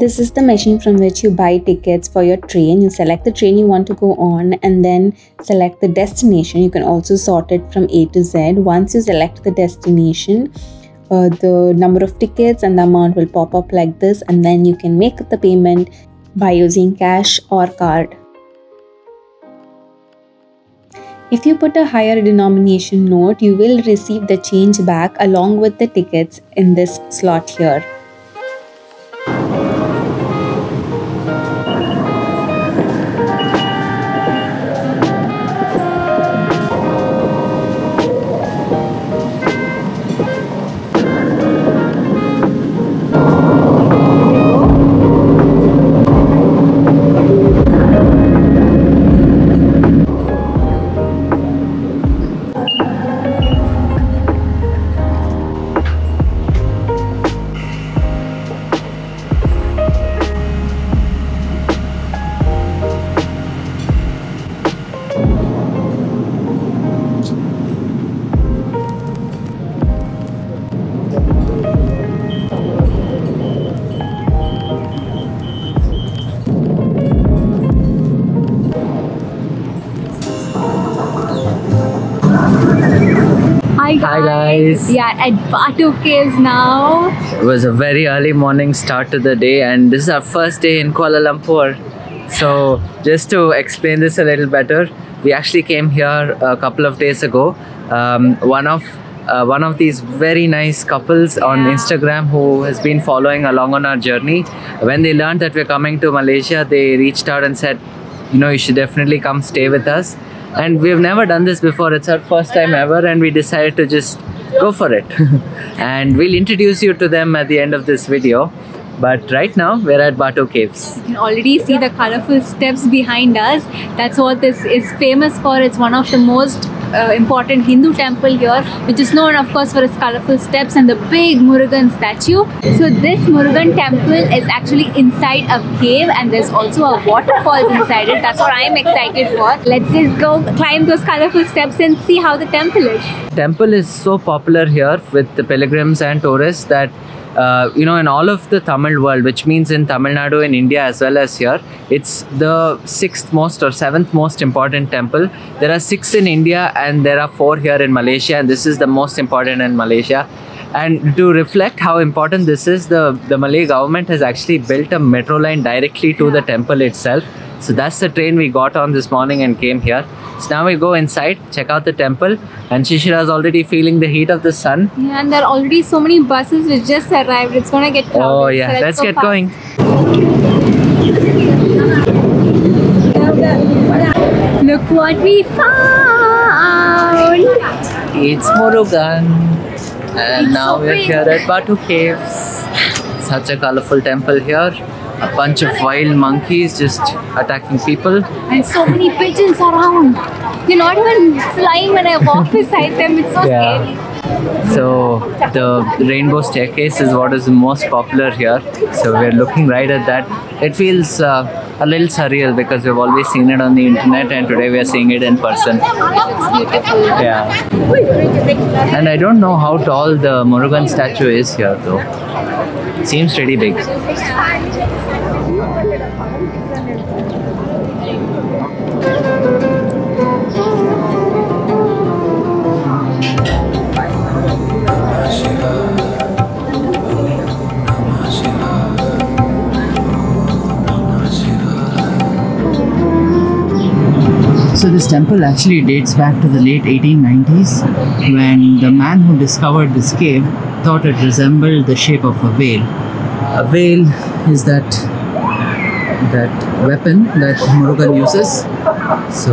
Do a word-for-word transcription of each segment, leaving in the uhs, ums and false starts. This is the machine from which you buy tickets for your train. You select the train you want to go on and then select the destination. You can also sort it from A to Z. Once you select the destination, uh, the number of tickets and the amount will pop up like this, and then you can make the payment by using cash or card. If you put a higher denomination note, you will receive the change back along with the tickets in this slot here. Hi guys! We are at Batu Caves now. It was a very early morning start to the day, and this is our first day in Kuala Lumpur. So just to explain this a little better, we actually came here a couple of days ago. Um, one of uh, one of these very nice couples on yeah. Instagram who has been following along on our journey. When they learned that we're coming to Malaysia, they reached out and said, you know, you should definitely come stay with us. And we've never done this before. It's our first time ever, and we decided to just go for it. And we'll introduce you to them at the end of this video. But right now, we're at Batu Caves. You can already see the colorful steps behind us. That's what this is famous for. It's one of the most uh, important Hindu temple here, which is known, of course, for its colorful steps and the big Murugan statue. So this Murugan temple is actually inside a cave, and there's also a waterfall inside it. That's what I'm excited for. Let's just go climb those colorful steps and see how the temple is. Temple is so popular here with the pilgrims and tourists that Uh, you know, in all of the Tamil world, which means in Tamil Nadu, in India as well as here, it's the sixth most or seventh most important temple. There are six in India and there are four here in Malaysia, and this is the most important in Malaysia. And to reflect how important this is, the, the Malay government has actually built a metro line directly to the temple itself. So that's the train we got on this morning and came here. So now we go inside, check out the temple, and Shishira is already feeling the heat of the sun. Yeah, and there are already so many buses which just arrived. It's gonna get crowded. Oh yeah, so let's, let's get fast. going. Look what we found! It's Murugan, and it's now so we're here at Batu Caves. Such a colorful temple here. A bunch of wild monkeys just attacking people. And so many pigeons around. They're not even flying when I walk beside them. It's so yeah. scary. So the rainbow staircase is what is the most popular here. So we're looking right at that. It feels uh, a little surreal because we've always seen it on the internet, and today we're seeing it in person. It's beautiful. Yeah. And I don't know how tall the Murugan statue is here though. It seems pretty big. So this temple actually dates back to the late eighteen nineties, when the man who discovered this cave thought it resembled the shape of a whale. A whale is that that weapon that Murugan uses. So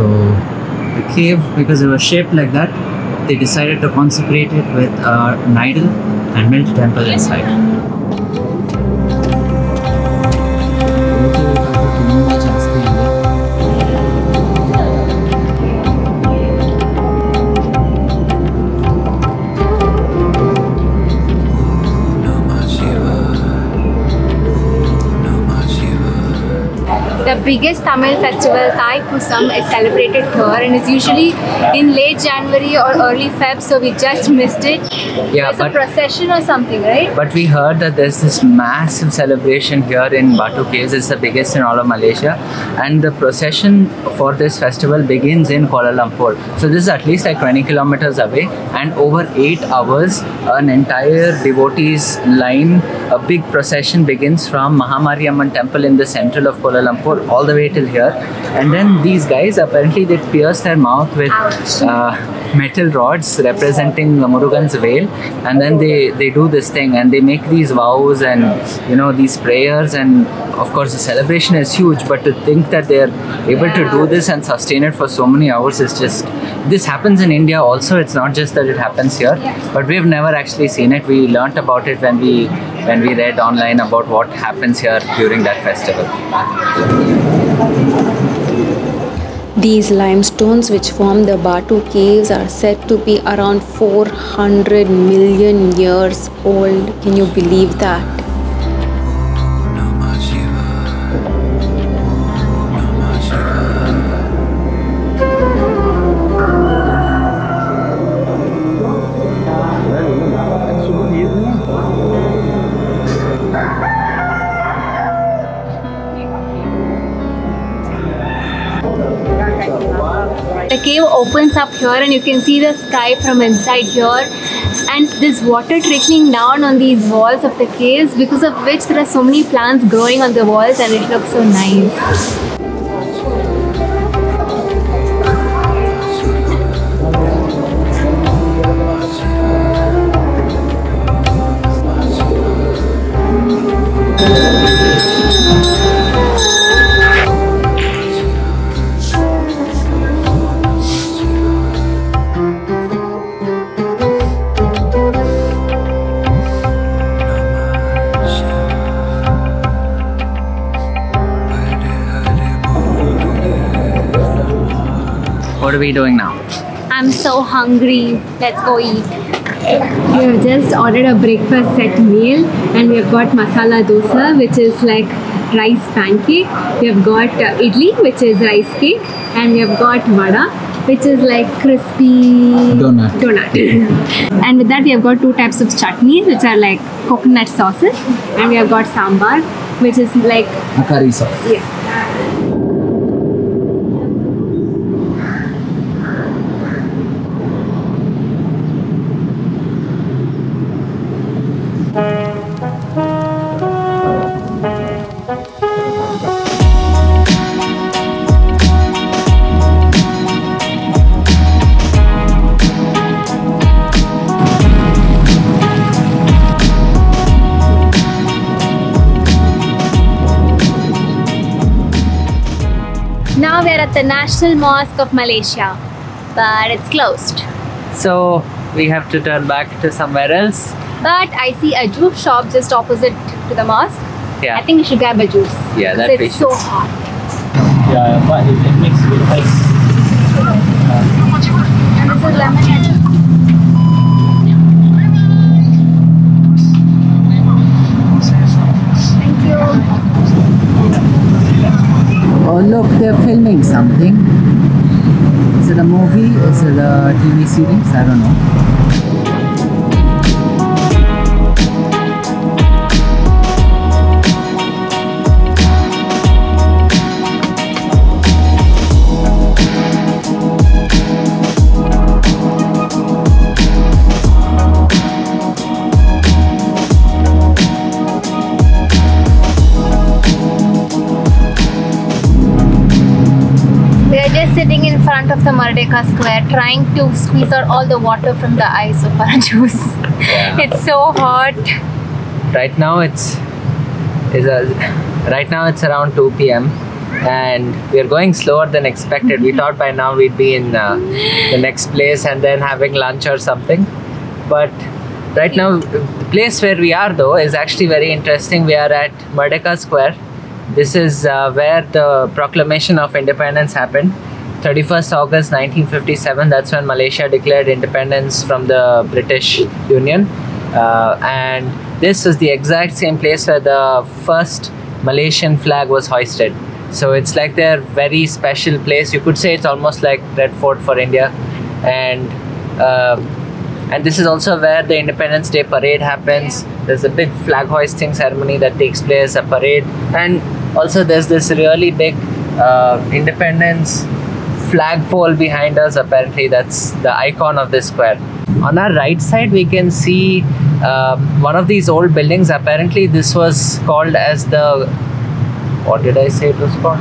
the cave, because it was shaped like that, they decided to consecrate it with uh, an idol and built a temple inside. The biggest Tamil festival, Thaipusam, is celebrated here and is usually in late January or early Feb, so we just missed it. Yeah, there's but, a procession or something, right? But we heard that there's this massive celebration here in Batu Caves. It's the biggest in all of Malaysia, and the procession for this festival begins in Kuala Lumpur. So this is at least like twenty kilometers away, and over eight hours an entire devotees line, a big procession begins from Mahamariamman Temple in the central of Kuala Lumpur all the way till here. And then these guys, apparently they pierce their mouth with uh, metal rods representing Murugan's veil, and then they, they do this thing and they make these vows and, you know, these prayers. And of course the celebration is huge, but to think that they are able to do this and sustain it for so many hours is just, this happens in India also, it's not just that it happens here, but we've never actually seen it. We learnt about it when we, when we read online about what happens here during that festival. These limestones which form the Batu Caves are said to be around four hundred million years old. Can you believe that? The cave opens up here and you can see the sky from inside here, and this water trickling down on these walls of the caves, because of which there are so many plants growing on the walls and it looks so nice. What are we doing now? I'm so hungry. Let's go eat. We have just ordered a breakfast set meal, and we have got masala dosa, which is like rice pancake. We have got uh, idli, which is rice cake, and we have got vada, which is like crispy donut. donut. And with that, we have got two types of chutneys, which are like coconut sauces, and we have got sambar, which is like a curry sauce. Yes. Now we are at the National Mosque of Malaysia, but it's closed. So we have to turn back to somewhere else. But I see a juice shop just opposite to the mosque. Yeah. I think we should grab a juice. Yeah, that it's so hot. Yeah, but it mixed with ice. And it's a lemon and Oh look, they're filming something. Is it a movie? Is it a T V series? I don't know. Sitting in front of the Merdeka Square, trying to squeeze out all the water from the ice of our juice. Yeah. It's so hot. Right now it's is a right now it's around two P M and we are going slower than expected. We thought by now we'd be in uh, the next place and then having lunch or something. But right now, the place where we are though is actually very interesting. We are at Merdeka Square. This is uh, where the Proclamation of Independence happened. thirty-first August nineteen fifty-seven, that's when Malaysia declared independence from the British Union, uh, and this is the exact same place where the first Malaysian flag was hoisted. So it's like their very special place. You could say it's almost like Red Fort for India. And uh, and this is also where the Independence Day parade happens. There's a big flag hoisting ceremony that takes place, a parade. And also there's this really big uh, independence flagpole behind us. Apparently that's the icon of this square. On our right side we can see um, one of these old buildings. Apparently this was called as the, what did I say it was called?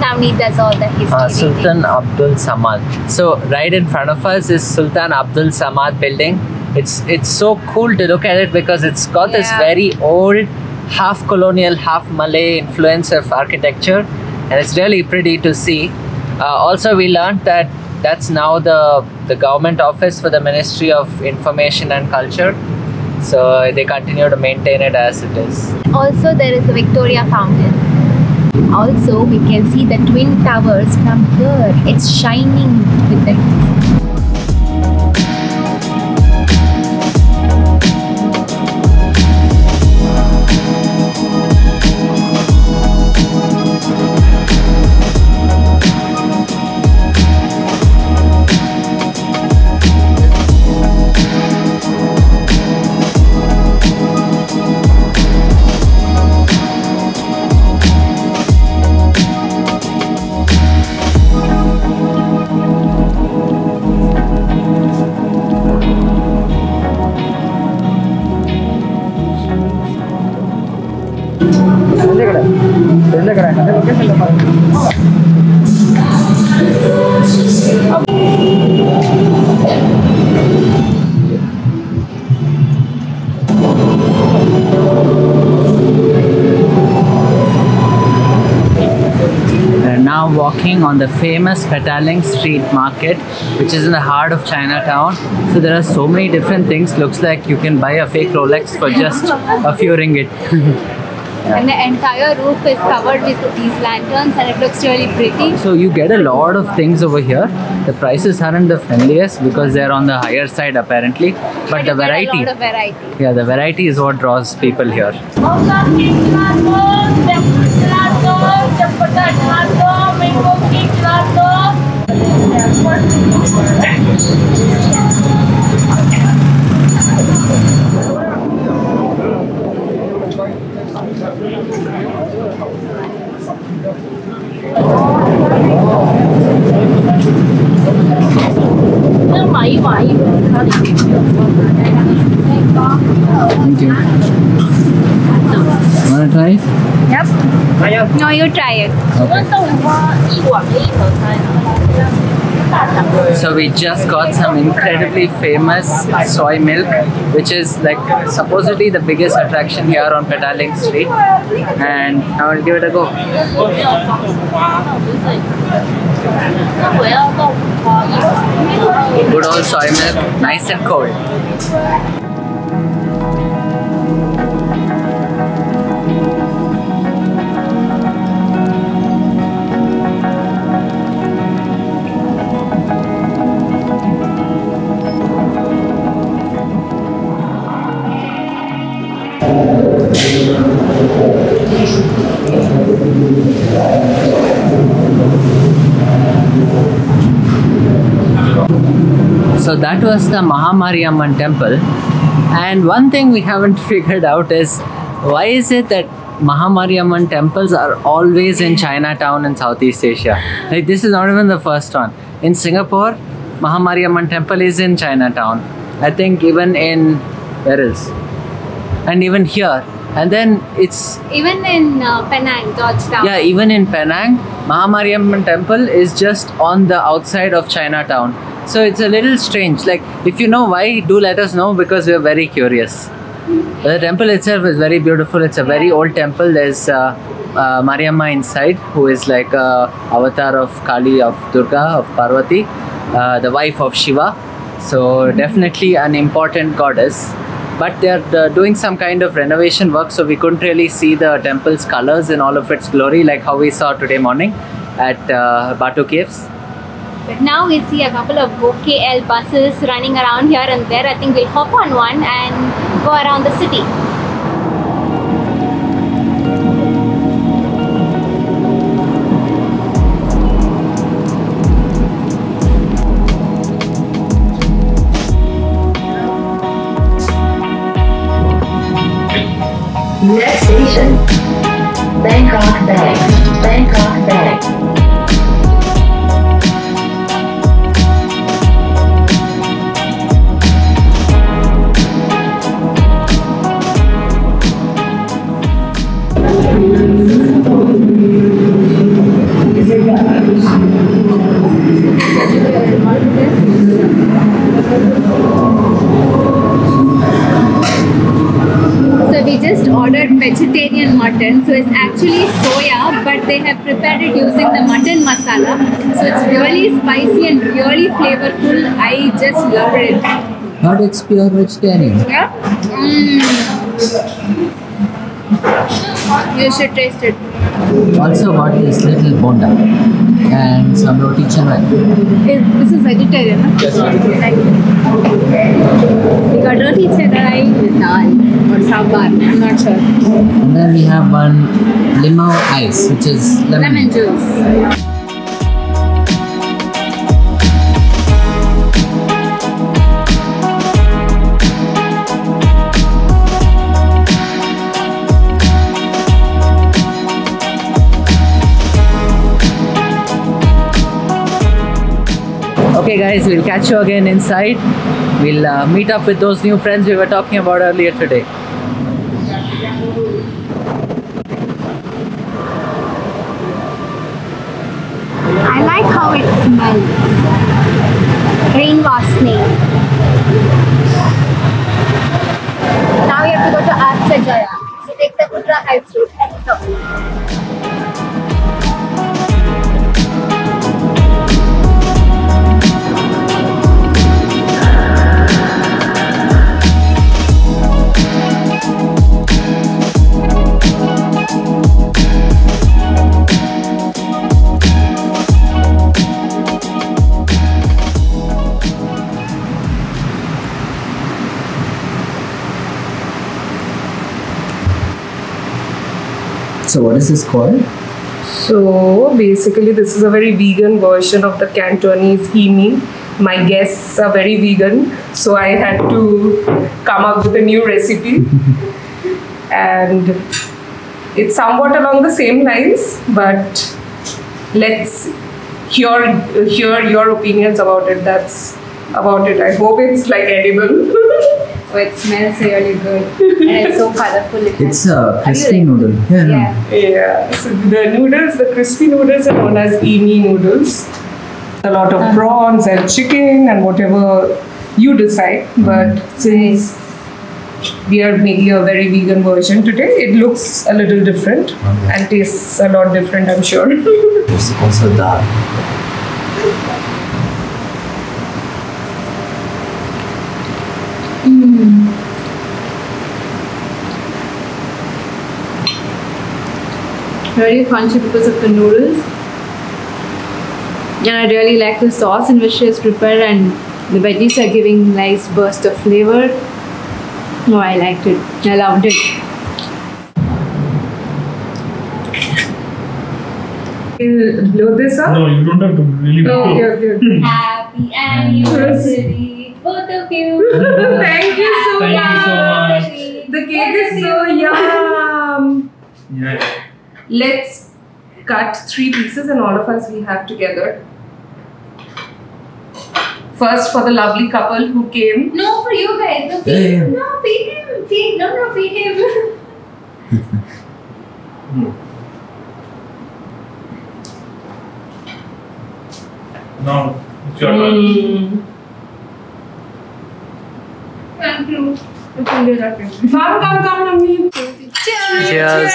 Tamil Nadu does all the history. Uh, Sultan Abdul Samad. So right in front of us is Sultan Abdul Samad building. It's, it's so cool to look at it because it's got yeah. this very old half colonial, half Malay influence of architecture. And it's really pretty to see. Uh, also, we learned that that's now the, the government office for the Ministry of Information and Culture. So they continue to maintain it as it is. Also, there is the Victoria Fountain. Also, we can see the Twin Towers from here. It's shining with the heat. On the famous Petaling Street market, which is in the heart of Chinatown. So there are so many different things. Looks like you can buy a fake Rolex for just a few ringgit. Yeah. And the entire roof is covered with these lanterns and it looks really pretty. So you get a lot of things over here. The prices aren't the friendliest because they're on the higher side apparently. But, but the variety, a lot of variety. Yeah, the variety is what draws people here. Wanna try it? Yep. No, you try it. Okay. So we just got some incredibly famous soy milk, which is like supposedly the biggest attraction here on Petaling Street. And now I'll give it a go. Good old soy milk, nice and cold. So that was the Mahamariamman Temple, and one thing we haven't figured out is why is it that Mahamariamman temples are always in Chinatown in Southeast Asia? Like this is not even the first one. In Singapore, Mahamariamman Temple is in Chinatown. I think even in, where else? And even here. And then it's... Even in uh, Penang, Georgetown. Yeah, even in Penang, Mahamariamman Temple is just on the outside of Chinatown. So it's a little strange. Like, if you know why, do let us know because we're very curious. The temple itself is very beautiful. It's a very yeah. old temple. There's uh, uh, Mariamma inside, who is like a avatar of Kali, of Durga, of Parvati, uh, the wife of Shiva. So definitely an important goddess. But they're doing some kind of renovation work, so we couldn't really see the temple's colors in all of its glory, like how we saw today morning at uh, Batu Caves. But now we see a couple of goKL buses running around here and there. I think we'll hop on one and go around the city. Bangkok bag, Bangkok bag. So we just ordered vegetarian mutton, so it's actually soya, but they have prepared it using the mutton masala. So it's really spicy and really flavorful. I just love it. Not it's pure vegetarian. Yeah. Mm. You should taste it. Also got this little bonda and some roti canai. This is vegetarian, huh? Yes, like we got roti canai with dal or sambar, I'm not sure. And then we have one limau ice, which is lemon, lemon juice. Okay guys, we'll catch you again inside. We'll uh, meet up with those new friends we were talking about earlier today. I like how it smells. Rain wash. Now we have to go to Arthajaya. So take the Kutra High Street and go. So what is this called? So basically this is a very vegan version of the Cantonese e-meal. My guests are very vegan, so I had to come up with a new recipe. And it's somewhat along the same lines, but let's hear, hear your opinions about it. That's about it. I hope it's like edible. So it smells really good and it's so colorful. It it's a crispy noodle. Yeah. Yeah. yeah. So the noodles, the crispy noodles are known as e-mee noodles. A lot of uh-huh. prawns and chicken and whatever you decide. Mm-hmm. But since we are making a very vegan version today, it looks a little different okay. and tastes a lot different, I'm sure. There's also dal. Mm. Very crunchy because of the noodles, and I really like the sauce in which she has prepared, and the veggies are giving nice burst of flavor. Oh, I liked it. I loved it. We'll blow this up. No, you don't have to really blow. No, okay, okay, okay. Happy anniversary. Both of you. Thank you so Thank yum. You so much. The cake is so yum. Yeah. Let's cut three pieces and all of us we have together. First for the lovely couple who came. No, for you guys. No, feed him. No, feed him. Feed. No, no, feed him. No, it's your turn. Thank you. Come, come, come, mommy. Cheers. Cheers.